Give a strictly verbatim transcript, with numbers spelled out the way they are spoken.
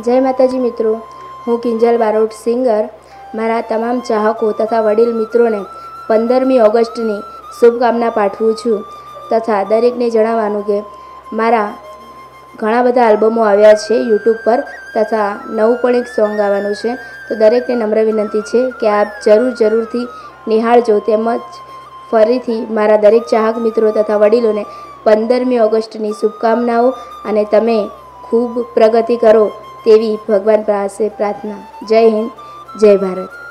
જય માતાજી મિત્રો, હું કિંજલ બારોટ સિંગર મારા તમામ ચાહકો તથા વડીલ મિત્રોને પંદરમી ઓગસ્ટની શુભકામના પાઠવું છું તથા દરેકને જણાવવાનું કે મારા ઘણા બધા આલ્બમો આવ્યા છે યુટ્યુબ પર તથા નવું પણ એક સોંગ આવવાનું છે, તો દરેકને નમ્ર વિનંતી છે કે આપ જરૂર જરૂરથી નિહાળજો તેમજ ફરીથી મારા દરેક ચાહક મિત્રો તથા વડીલોને પંદરમી ઓગસ્ટની શુભકામનાઓ અને તમે ખૂબ પ્રગતિ કરો તેવી ભગવાન પાસે પ્રાર્થના। જય હિન્દ, જય ભારત।